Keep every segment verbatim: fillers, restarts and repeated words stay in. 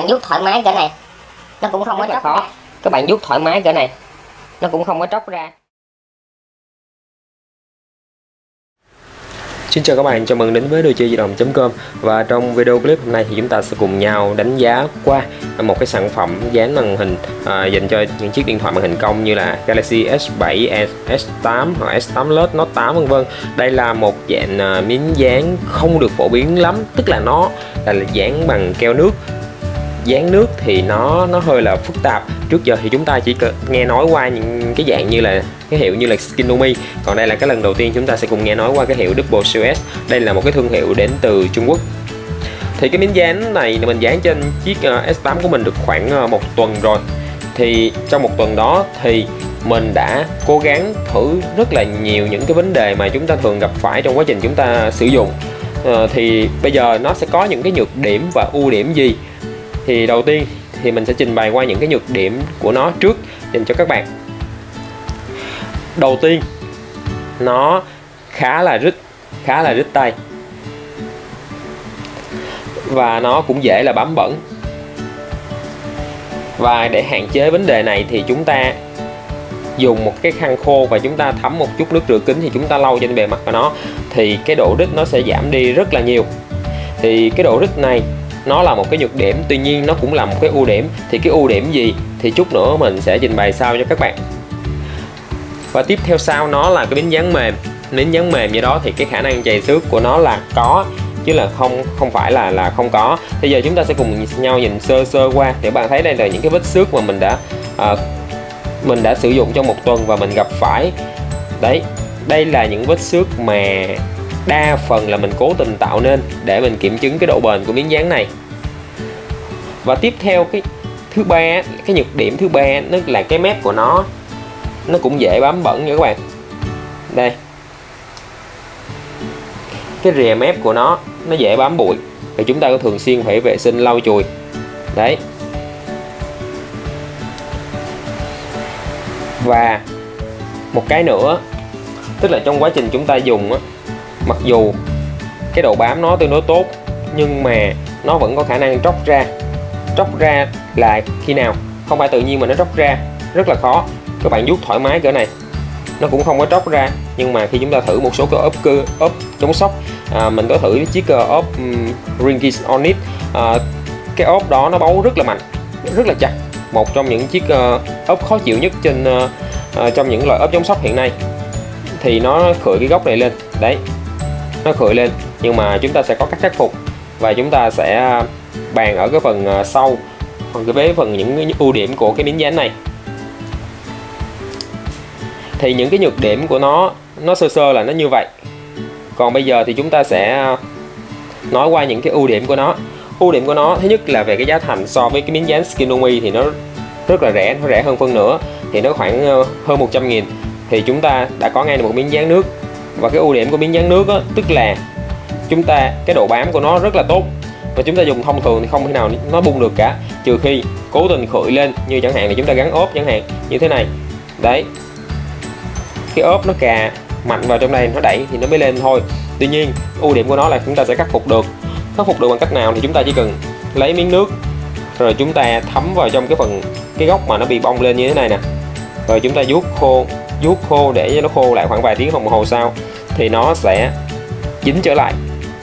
bạn vuốt thoải mái cỡ này nó cũng không có tróc khó ra. Các bạn vuốt thoải mái cỡ này nó cũng không có tróc ra. Xin chào các bạn, chào mừng đến với đồ chơi di động chấm com. Và trong video clip hôm nay thì chúng ta sẽ cùng nhau đánh giá qua một cái sản phẩm dán màn hình à, dành cho những chiếc điện thoại màn hình cong như là Galaxy S bảy, S tám hoặc S tám Plus, Note tám vân vân. Đây là một dạng miếng dán không được phổ biến lắm, tức là nó là dán bằng keo nước. Dán nước thì nó nó hơi là phức tạp. Trước giờ thì chúng ta chỉ nghe nói qua những cái dạng như là cái hiệu như là Skinomi, còn đây là cái lần đầu tiên chúng ta sẽ cùng nghe nói qua cái hiệu W S. Đây là một cái thương hiệu đến từ Trung Quốc. Thì cái miếng dán này mình dán trên chiếc S tám của mình được khoảng một tuần rồi. Thì trong một tuần đó thì mình đã cố gắng thử rất là nhiều những cái vấn đề mà chúng ta thường gặp phải trong quá trình chúng ta sử dụng. Thì bây giờ nó sẽ có những cái nhược điểm và ưu điểm gì? Thì đầu tiên thì mình sẽ trình bày qua những cái nhược điểm của nó trước dành cho các bạn. Đầu tiên, nó khá là rít, khá là rít tay. Và nó cũng dễ là bám bẩn. Và để hạn chế vấn đề này thì chúng ta dùng một cái khăn khô và chúng ta thấm một chút nước rửa kính thì chúng ta lau trên bề mặt của nó thì cái độ rít nó sẽ giảm đi rất là nhiều. Thì cái độ rít này nó là một cái nhược điểm, tuy nhiên nó cũng là một cái ưu điểm. Thì cái ưu điểm gì thì chút nữa mình sẽ trình bày sau cho các bạn. Và tiếp theo sau nó là cái miếng dán mềm. Miếng dán mềm như đó thì cái khả năng chày xước của nó là có, chứ là không không phải là là không có. Bây giờ chúng ta sẽ cùng nhau nhìn sơ sơ qua để bạn thấy đây là những cái vết xước mà mình đã à, mình đã sử dụng trong một tuần và mình gặp phải. Đấy, đây là những vết xước mà đa phần là mình cố tình tạo nên để mình kiểm chứng cái độ bền của miếng dán này. Và tiếp theo cái thứ ba, cái nhược điểm thứ ba nó là cái mép của nó, nó cũng dễ bám bẩn nha các bạn. Đây, cái rìa mép của nó nó dễ bám bụi và chúng ta có thường xuyên phải vệ sinh lau chùi. Đấy. Và một cái nữa, tức là trong quá trình chúng ta dùng á, mặc dù cái độ bám nó tương đối tốt nhưng mà nó vẫn có khả năng tróc ra. Tróc ra là khi nào? Không phải tự nhiên mà nó tróc ra, rất là khó. Các bạn vuốt thoải mái cỡ này nó cũng không có tróc ra, nhưng mà khi chúng ta thử một số cơ ốp cơ ốp chống sốc, à, mình có thử chiếc cơ ốp um, Ringis Onyx, à, cái ốp đó nó bấu rất là mạnh, rất là chặt, một trong những chiếc uh, ốp khó chịu nhất trên uh, trong những loại ốp chống sốc hiện nay. Thì nó khựi cái góc này lên, đấy, nó khựi lên, nhưng mà chúng ta sẽ có cách khắc phục và chúng ta sẽ bàn ở cái phần sau, phần cái vế phần những, những ưu điểm của cái miếng dán này. Thì những cái nhược điểm của nó nó sơ sơ là nó như vậy. Còn bây giờ thì chúng ta sẽ nói qua những cái ưu điểm của nó. Ưu điểm của nó thứ nhất là về cái giá thành, so với cái miếng dán Skinomi thì nó rất là rẻ, nó rẻ hơn phân nửa, thì nó khoảng hơn một trăm nghìn. Thì chúng ta đã có ngay được một miếng dán nước. Và cái ưu điểm của miếng dán nước đó, tức là chúng ta cái độ bám của nó rất là tốt và chúng ta dùng thông thường thì không thể nào nó bung được cả, trừ khi cố tình khựi lên, như chẳng hạn là chúng ta gắn ốp chẳng hạn như thế này. Đấy, cái ốp nó cà mạnh vào trong đây, nó đẩy thì nó mới lên thôi. Tuy nhiên ưu điểm của nó là chúng ta sẽ khắc phục được. Khắc phục được bằng cách nào thì chúng ta chỉ cần lấy miếng nước rồi chúng ta thấm vào trong cái phần cái góc mà nó bị bong lên như thế này nè, rồi chúng ta vuốt khô vuốt khô để cho nó khô lại khoảng vài tiếng đồng hồ sau thì nó sẽ dính trở lại,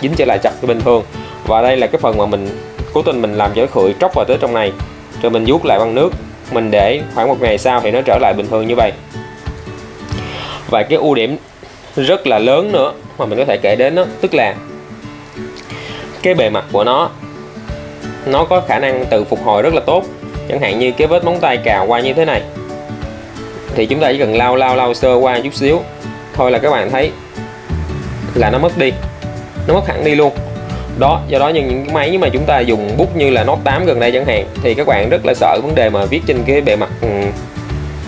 dính trở lại chặt như bình thường. Và đây là cái phần mà mình cố tình mình làm cho nó khựi tróc vào tới trong này, rồi mình vuốt lại bằng nước, mình để khoảng một ngày sau thì nó trở lại bình thường như vậy. Và cái ưu điểm rất là lớn nữa mà mình có thể kể đến đó, tức là cái bề mặt của nó nó có khả năng tự phục hồi rất là tốt. Chẳng hạn như cái vết móng tay cào qua như thế này thì chúng ta chỉ cần lau lau lau sơ qua chút xíu thôi là các bạn thấy là nó mất đi, nó mất hẳn đi luôn đó. Do đó những cái máy mà chúng ta dùng bút như là Note tám gần đây chẳng hạn thì các bạn rất là sợ vấn đề mà viết trên cái bề mặt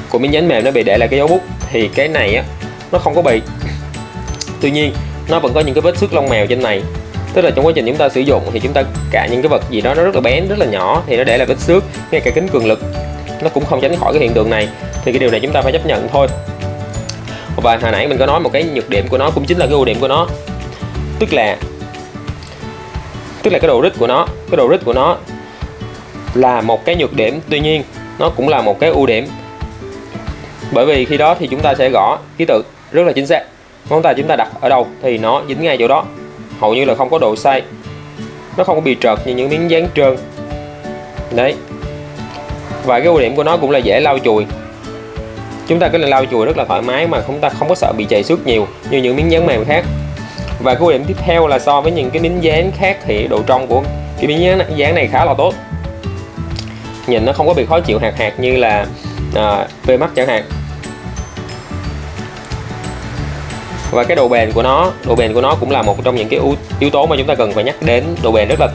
của miếng dán mềm nó bị để lại cái dấu bút, thì cái này á nó không có bị. Tuy nhiên nó vẫn có những cái vết xước lông mèo trên này, tức là trong quá trình chúng ta sử dụng thì chúng ta cả những cái vật gì đó nó rất là bén, rất là nhỏ thì nó để lại vết xước, ngay cả kính cường lực nó cũng không tránh khỏi cái hiện tượng này. Thì cái điều này chúng ta phải chấp nhận thôi. Và hồi nãy mình có nói một cái nhược điểm của nó cũng chính là cái ưu điểm của nó, tức là tức là cái độ rít của nó, cái độ rít của nó là một cái nhược điểm, tuy nhiên nó cũng là một cái ưu điểm, bởi vì khi đó thì chúng ta sẽ gõ ký tự rất là chính xác. Ngón tay chúng ta đặt ở đâu thì nó dính ngay chỗ đó, hầu như là không có độ sai, nó không có bị trợt như những miếng dán trơn đấy. Và cái ưu điểm của nó cũng là dễ lau chùi, chúng ta có thể lau chùi rất là thoải mái mà chúng ta không có sợ bị chảy xước nhiều như những miếng dán mềm khác. Và cái ưu điểm tiếp theo là so với những cái miếng dán khác thì độ trong của cái miếng dán này khá là tốt, nhìn nó không có bị khó chịu hạt hạt như là à, về mắt chẳng hạn. Và cái độ bền của nó, độ bền của nó cũng là một trong những cái yếu tố mà chúng ta cần phải nhắc đến. Độ bền rất là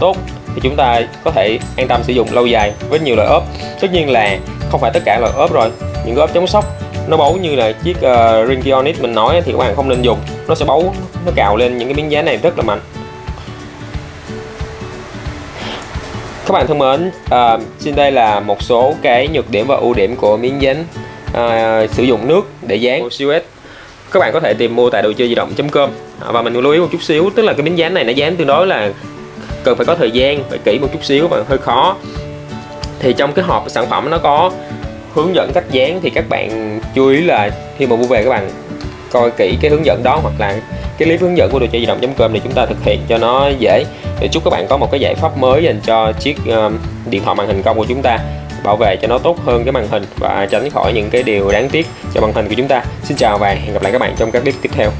tốt thì chúng ta có thể an tâm sử dụng lâu dài với nhiều loại ốp. Tất nhiên là không phải tất cả loại ốp rồi, những cái ốp chống sốc nó bấu như là chiếc uh, Ring Kionic mình nói thì các bạn không nên dùng, nó sẽ bấu, nó cào lên những cái miếng dán này rất là mạnh. Các bạn thân mến, uh, trên đây là một số cái nhược điểm và ưu điểm của miếng dán uh, sử dụng nước để dán siêu ét. Các bạn có thể tìm mua tại đồ chơi di động chấm com. Và mình lưu ý một chút xíu, tức là cái miếng dán này nó dán tương đối là cần phải có thời gian, phải kỹ một chút xíu và hơi khó. Thì trong cái hộp sản phẩm nó có hướng dẫn cách dán, thì các bạn chú ý là khi mà mua về các bạn coi kỹ cái hướng dẫn đó, hoặc là cái clip hướng dẫn của đồ chơi di động chấm com để chúng ta thực hiện cho nó dễ. Để chúc các bạn có một cái giải pháp mới dành cho chiếc uh, điện thoại màn hình cong của chúng ta, bảo vệ cho nó tốt hơn cái màn hình và tránh khỏi những cái điều đáng tiếc cho màn hình của chúng ta. Xin chào và hẹn gặp lại các bạn trong các clip tiếp theo.